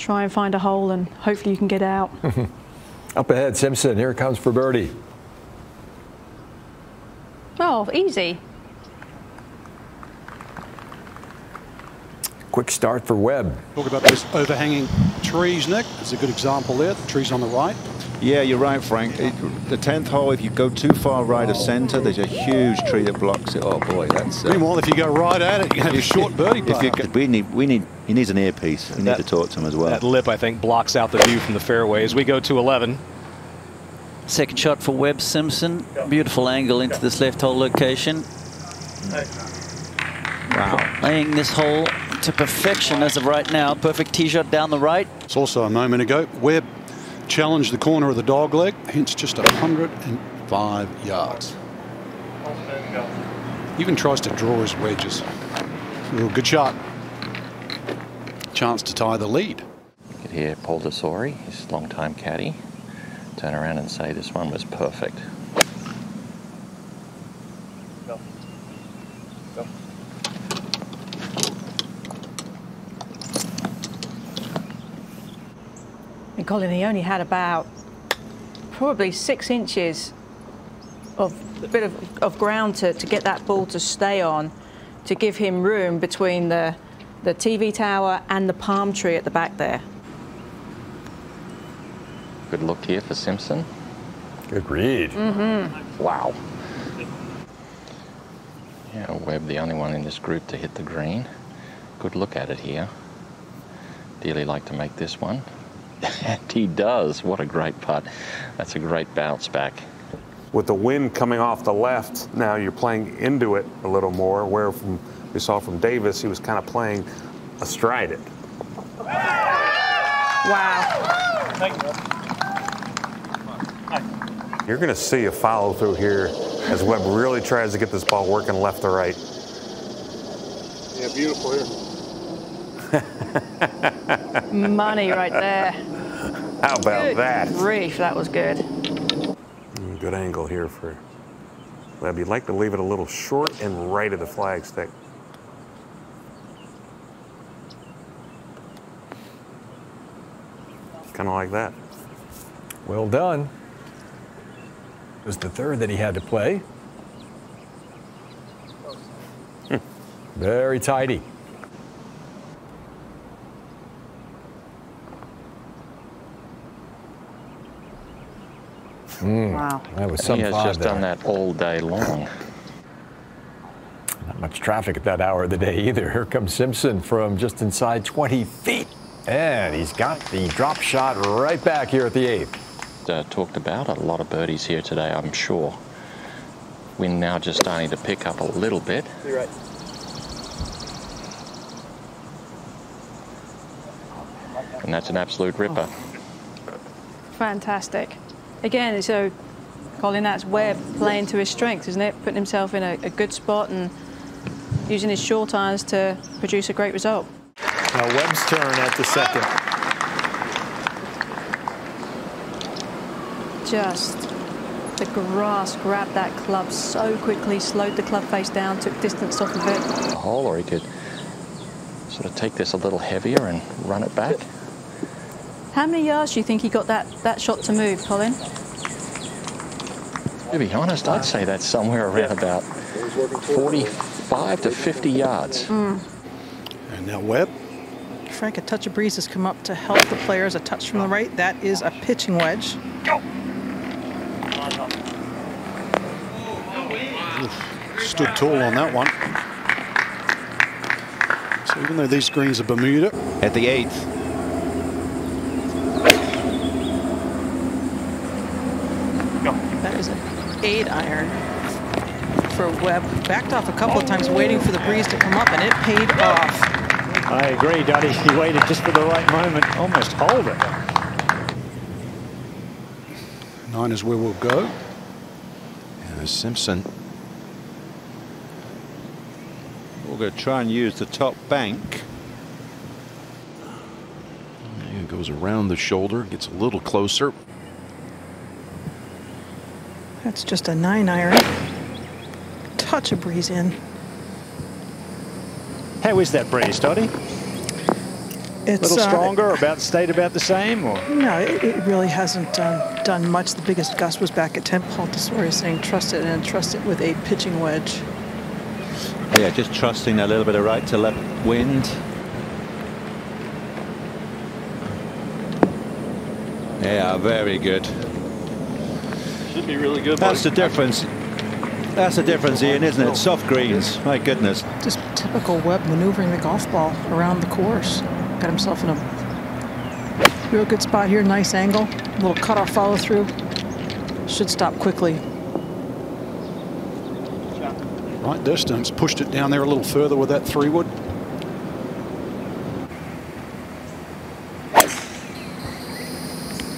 try and find a hole and hopefully you can get out. Up ahead, Simpson. Here it comes for birdie. Oh, easy. Quick start for Webb. Talk about those overhanging trees, Nick. That's a good example there. The trees on the right. Yeah, you're right, Frank. The 10th hole, if you go too far right of center, there's a huge tree that blocks it. Oh boy, that's. Meanwhile, if you go right at it, you have a short birdie putt. He needs an earpiece. You need to talk to him as well. That lip, I think, blocks out the view from the fairway as we go to 11. Second shot for Webb Simpson. Beautiful angle into this left hole location. Wow, playing this hole to perfection as of right now. Perfect tee shot down the right. It's also a moment ago. Webb challenged the corner of the dog leg, hence just 105 yards. Even tries to draw his wedges. Real good shot. Chance to tie the lead. You could hear Paul Tesori, his longtime caddy, turn around and say this one was perfect. And Colin, he only had about probably 6 inches of a bit of ground to get that ball to stay on, to give him room between the TV tower and the palm tree at the back there. Good look here for Simpson. Good read. Mm-hmm. Wow. Yeah, Webb, the only one in this group to hit the green. Good look at it here. Dearly like to make this one. And he does. What a great putt. That's a great bounce back. With the wind coming off the left, now you're playing into it a little more, where from we saw from Davis, he was kind of playing astride it. Wow. Thank you. You're going to see a follow through here as Webb really tries to get this ball working left to right. Yeah, beautiful here. Money right there. How about good that? Grief, that was good. Good angle here for Webb. You'd like to leave it a little short and right of the flagstick. Kind of like that. Well done. It was the third that he had to play. Very tidy. Wow. That was some he has just done that all day long. Not much traffic at that hour of the day either. Here comes Simpson from just inside 20 feet. And he's got the drop shot right back here at the 8th. Talked about a lot of birdies here today, I'm sure. Wind now just starting to pick up a little bit. You're right. And that's an absolute ripper. Oh. Fantastic. Again, so Colin, that's Webb playing to his strengths, isn't it? Putting himself in a good spot and using his short irons to produce a great result. Now Webb's turn at the second. Just the grass grabbed that club so quickly, slowed the club face down, took distance off of it. A hole, or he could sort of take this a little heavier and run it back. How many yards do you think he got that shot to move, Colin? To be honest, I'd say that's somewhere around about 45 to 50 yards. Mm. And now Webb. Frank, a touch of breeze has come up to help the players. A touch from the right. That is a pitching wedge. Go. Oof, stood tall on that one. So even though these greens are Bermuda. At the 8th. That was an 8-iron for Webb. Backed off a couple of times, waiting for the breeze to come up, and it paid off. I agree, Dottie. He waited just for the right moment, almost hold it. 9 is where we'll go. And there's Simpson. We're going to try and use the top bank. And it goes around the shoulder, gets a little closer. That's just a 9-iron. Touch of breeze in. How is that breeze, Dottie? It's a little stronger, or stayed about the same? Or? No, it really hasn't done much. The biggest gust was back at 10. Paul Tesori saying trust it, and trust it with a pitching wedge. Yeah, just trusting a little bit of right to left wind. Yeah, very good. Should be really good. That's the difference. That's the difference, Ian, isn't it? Soft greens, my goodness. Just typical Webb maneuvering the golf ball around the course. Got himself in a real good spot here. Nice angle. A little cutoff follow through. Should stop quickly. Right distance. Pushed it down there a little further with that 3-wood.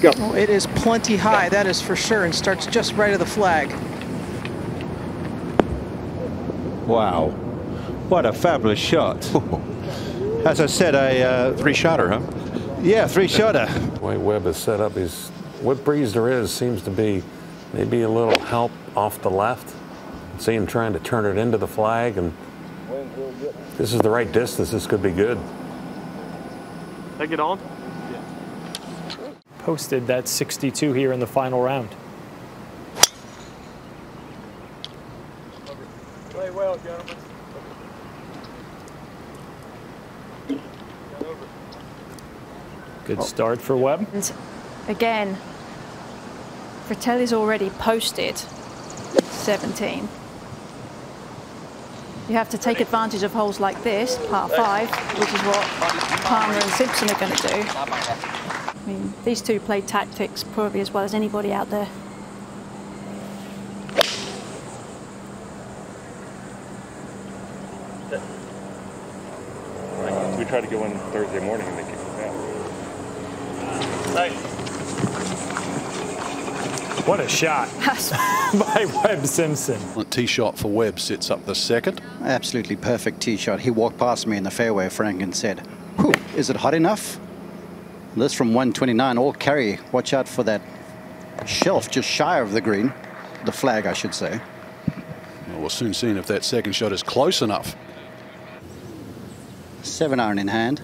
Go. Oh, it is plenty high, that is for sure, and starts just right of the flag. Wow, what a fabulous shot. As I said, I... three-shotter, huh? Yeah, three-shotter. The way Webb is set up is, what breeze there is seems to be maybe a little help off the left. See him trying to turn it into the flag, and this is the right distance. This could be good. Take it on. Posted that 62 here in the final round. Play well, gentlemen. Good start for Webb. And again, Fratelli's already posted 17. You have to take advantage of holes like this, par 5, which is what Palmer and Simpson are going to do. I mean, these two play tactics probably as well as anybody out there. We try to go in Thursday morning and they kick us out. Nice. What a shot by Webb Simpson. A tee shot for Webb, sets up the second. Absolutely perfect tee shot. He walked past me in the fairway, Frank, and said, whew, is it hot enough? This from 129, all carry. Watch out for that shelf just shy of the green. The flag, I should say. Well, we'll soon see if that second shot is close enough. 7-iron in hand.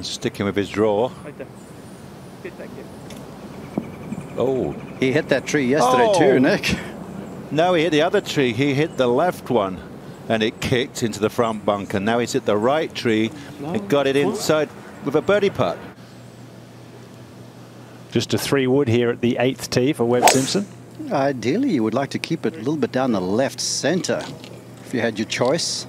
Sticking with his draw. Right there. Get that, oh. He hit that tree yesterday too, Nick. No, he hit the other tree. He hit the left one, and it kicked into the front bunker. Now he's hit the right tree and got it inside with a birdie putt. Just a 3-wood here at the 8th tee for Webb Simpson. Ideally, you would like to keep it a little bit down the left center if you had your choice.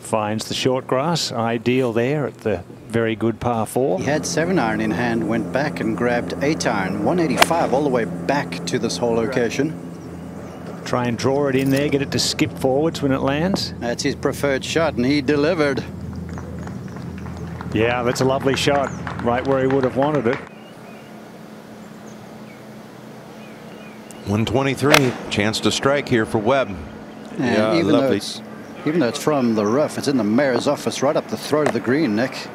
Finds the short grass, ideal there at the very good par 4. He had 7-iron in hand, went back and grabbed 8-iron, 185 all the way back to this whole location. Try and draw it in there, get it to skip forwards when it lands. That's his preferred shot, and he delivered. Yeah, that's a lovely shot, right where he would have wanted it. 123, chance to strike here for Webb. And yeah, lovely. Even though it's from the rough, it's in the mayor's office, right up the throat of the green, Nick.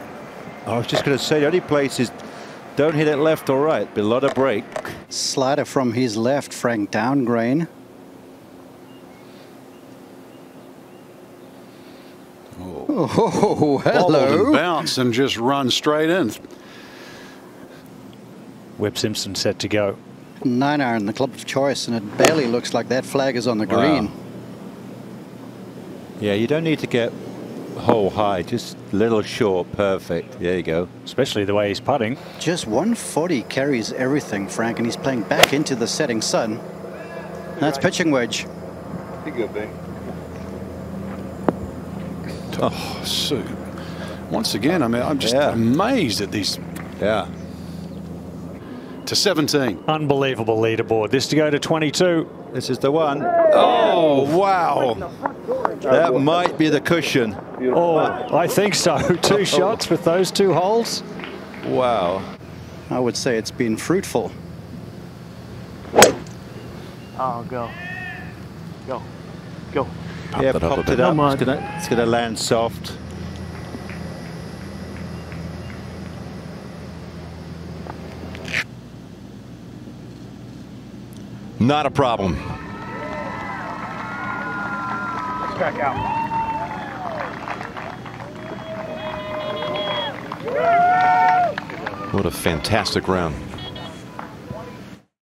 I was just going to say, the only place is don't hit it left or right, but a lot of break. Slider from his left, Frank, down grain. Oh, hello. And bounce and just run straight in. Webb Simpson set to go. 9-iron, the club of choice, and it barely looks like that flag is on the green. Yeah, you don't need to get hole high, just a little short, perfect. There you go. Especially the way he's putting. Just 140 carries everything, Frank, and he's playing back into the setting sun. That's pitching wedge. Be good, Ben. Oh, so once again, I mean, I'm just amazed at these. Yeah. To 17. Unbelievable leaderboard. This to go to 22. This is the one. Oh, wow. That might be the cushion. Oh, I think so. Two shots with those two holes. Wow. I would say it's been fruitful. Oh, go. Go. Go. Yeah, popped it up. It's going to land soft. Not a problem. back out. What a fantastic round.